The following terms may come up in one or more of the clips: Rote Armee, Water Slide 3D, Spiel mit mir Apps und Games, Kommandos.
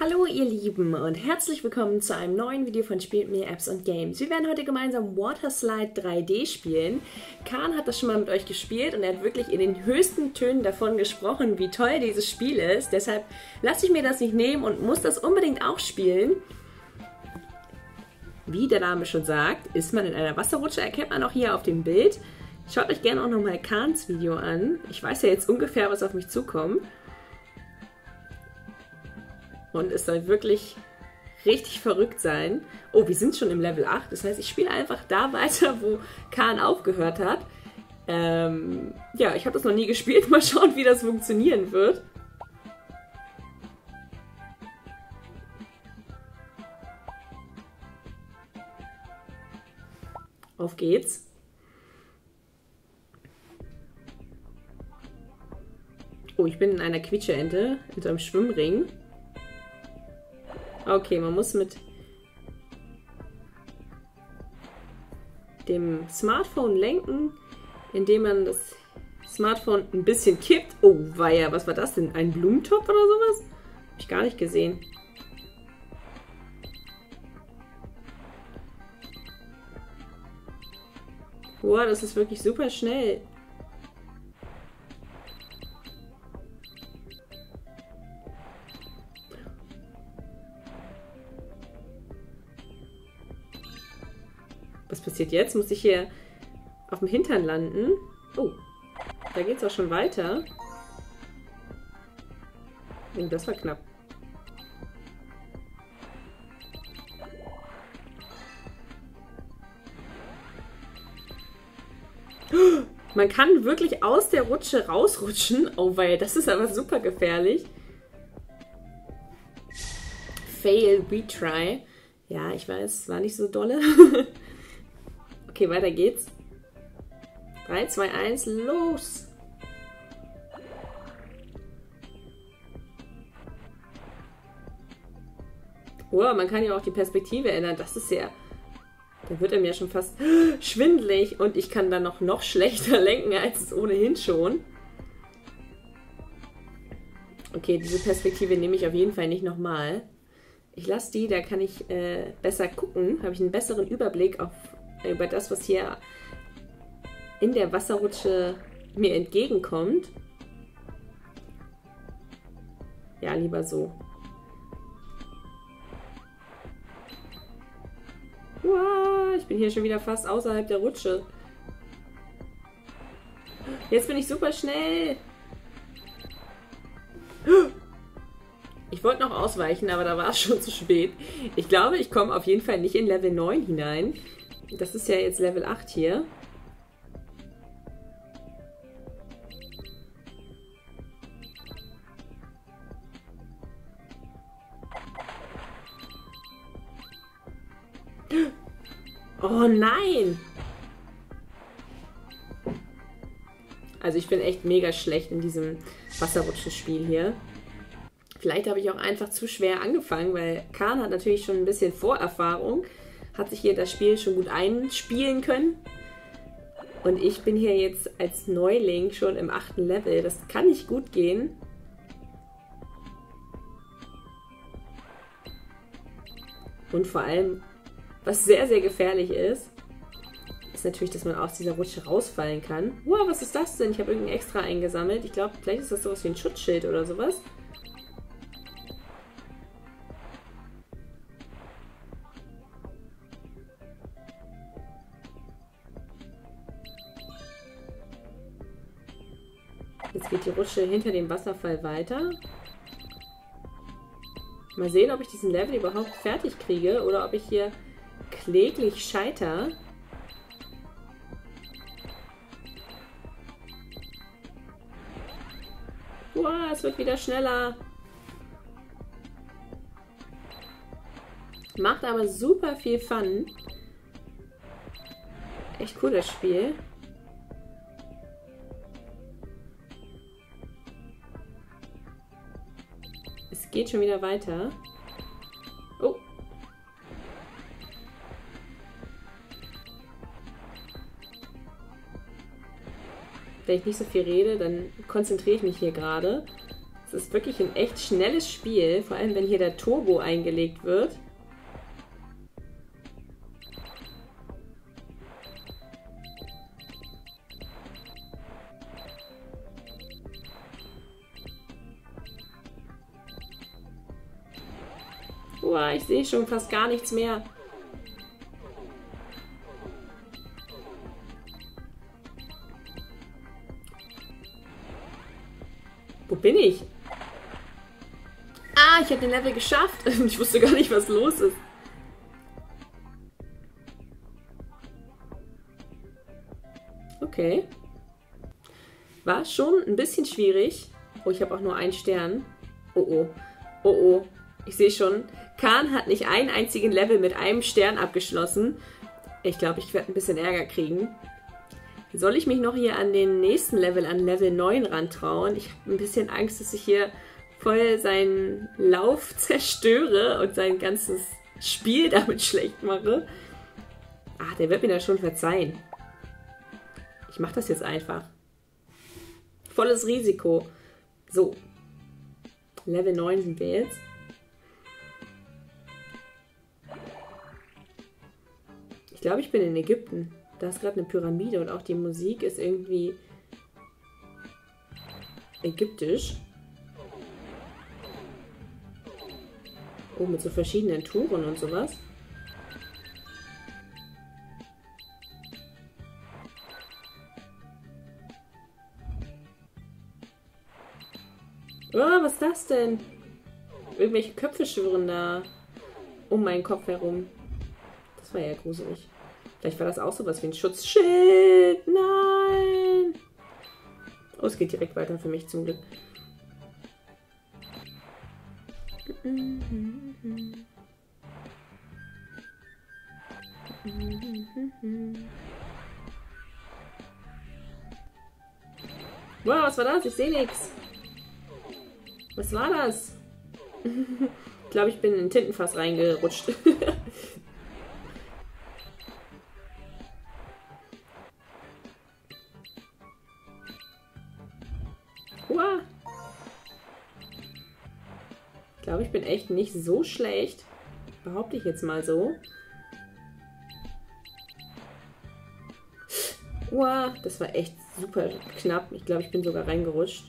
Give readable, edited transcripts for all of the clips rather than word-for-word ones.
Hallo ihr Lieben und herzlich willkommen zu einem neuen Video von Spiel mit mir Apps und Games. Wir werden heute gemeinsam Water Slide 3D spielen. Kahn hat das schon mal mit euch gespielt und er hat wirklich in den höchsten Tönen davon gesprochen, wie toll dieses Spiel ist. Deshalb lasse ich mir das nicht nehmen und muss das unbedingt auch spielen. Wie der Name schon sagt, ist man in einer Wasserrutsche, erkennt man auch hier auf dem Bild. Schaut euch gerne auch nochmal Kahns Video an. Ich weiß ja jetzt ungefähr, was auf mich zukommt. Und es soll wirklich richtig verrückt sein. Oh, wir sind schon im Level 8. Das heißt, ich spiele einfach da weiter, wo Kahn aufgehört hat. Ja, ich habe das noch nie gespielt. Mal schauen, wie das funktionieren wird. Auf geht's. Oh, ich bin in einer Quietscheente, in so einem Schwimmring. Okay, man muss mit dem Smartphone lenken, indem man das Smartphone ein bisschen kippt. Oh, weia, was war das denn? Ein Blumentopf oder sowas? Hab ich gar nicht gesehen. Boah, das ist wirklich super schnell. Was passiert jetzt? Muss ich hier auf dem Hintern landen? Oh, da geht's auch schon weiter. Und das war knapp. Man kann wirklich aus der Rutsche rausrutschen. Oh wei, das ist aber super gefährlich. Fail, retry. Ja, ich weiß, es war nicht so dolle. Okay, weiter geht's. 3, 2, 1, los! Oh, man kann ja auch die Perspektive ändern. Das ist ja... Da wird einem ja schon fast schwindelig und ich kann dann noch schlechter lenken, als es ohnehin schon. Okay, diese Perspektive nehme ich auf jeden Fall nicht nochmal. Ich lasse die, da kann ich besser gucken, habe ich einen besseren Überblick über das, was hier in der Wasserrutsche mir entgegenkommt. Ja, lieber so. Uah, ich bin hier schon wieder fast außerhalb der Rutsche. Jetzt bin ich super schnell. Ich wollte noch ausweichen, aber da war es schon zu spät. Ich glaube, ich komme auf jeden Fall nicht in Level 9 hinein. Das ist ja jetzt Level 8 hier. Oh nein! Also ich bin echt mega schlecht in diesem Wasserrutschenspiel hier. Vielleicht habe ich auch einfach zu schwer angefangen, weil Kahn hat natürlich schon ein bisschen Vorerfahrung. Hat sich hier das Spiel schon gut einspielen können. Und ich bin hier jetzt als Neuling schon im 8. Level. Das kann nicht gut gehen. Und vor allem, was sehr, sehr gefährlich ist, ist natürlich, dass man aus dieser Rutsche rausfallen kann. Wow, was ist das denn? Ich habe irgendein Extra eingesammelt. Ich glaube, vielleicht ist das sowas wie ein Schutzschild oder sowas. Jetzt geht die Rutsche hinter dem Wasserfall weiter. Mal sehen, ob ich diesen Level überhaupt fertig kriege oder ob ich hier kläglich scheitere. Wow, es wird wieder schneller. Macht aber super viel Fun. Echt cool, das Spiel. Es geht schon wieder weiter. Oh. Wenn ich nicht so viel rede, dann konzentriere ich mich hier gerade. Es ist wirklich ein echt schnelles Spiel, vor allem wenn hier der Turbo eingelegt wird. Uah, ich sehe schon fast gar nichts mehr. Wo bin ich? Ah, ich habe den Level geschafft. Ich wusste gar nicht, was los ist. Okay. War schon ein bisschen schwierig. Oh, ich habe auch nur einen Stern. Oh, oh. Oh, oh. Ich sehe schon, Kahn hat nicht einen einzigen Level mit einem Stern abgeschlossen. Ich glaube, ich werde ein bisschen Ärger kriegen. Soll ich mich noch hier an den nächsten Level, an Level 9 rantrauen? Ich habe ein bisschen Angst, dass ich hier voll seinen Lauf zerstöre und sein ganzes Spiel damit schlecht mache. Ach, der wird mir das schon verzeihen. Ich mache das jetzt einfach. Volles Risiko. So. Level 9 sind wir jetzt. Ich glaube, ich bin in Ägypten. Da ist gerade eine Pyramide und auch die Musik ist irgendwie ägyptisch. Oh, mit so verschiedenen Touren und sowas. Oh, was ist das denn? Irgendwelche Köpfe schwirren da um meinen Kopf herum. Das war ja gruselig. Vielleicht war das auch sowas wie ein Schutzschild. Nein! Oh, es geht direkt weiter für mich, zum Glück. Wow, was war das? Ich sehe nichts. Was war das? Ich glaube, ich bin in ein Tintenfass reingerutscht. Ich glaube, ich bin echt nicht so schlecht. Behaupte ich jetzt mal so. Wow, das war echt super knapp. Ich glaube, ich bin sogar reingerutscht.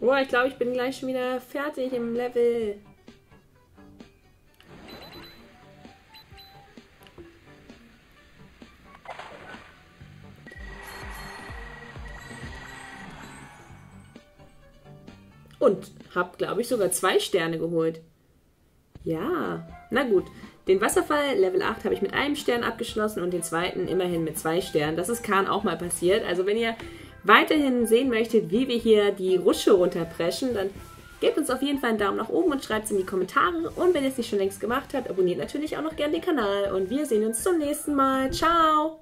Oh, ich glaube, ich bin gleich schon wieder fertig im Level. Und habe, glaube ich, sogar 2 Sterne geholt. Ja, na gut. Den Wasserfall, Level 8, habe ich mit einem Stern abgeschlossen und den zweiten immerhin mit 2 Sternen. Das ist Kahn auch mal passiert. Also wenn ihr weiterhin sehen möchtet, wie wir hier die Rutsche runterpreschen, dann gebt uns auf jeden Fall einen Daumen nach oben und schreibt es in die Kommentare. Und wenn ihr es nicht schon längst gemacht habt, abonniert natürlich auch noch gerne den Kanal. Und wir sehen uns zum nächsten Mal. Ciao!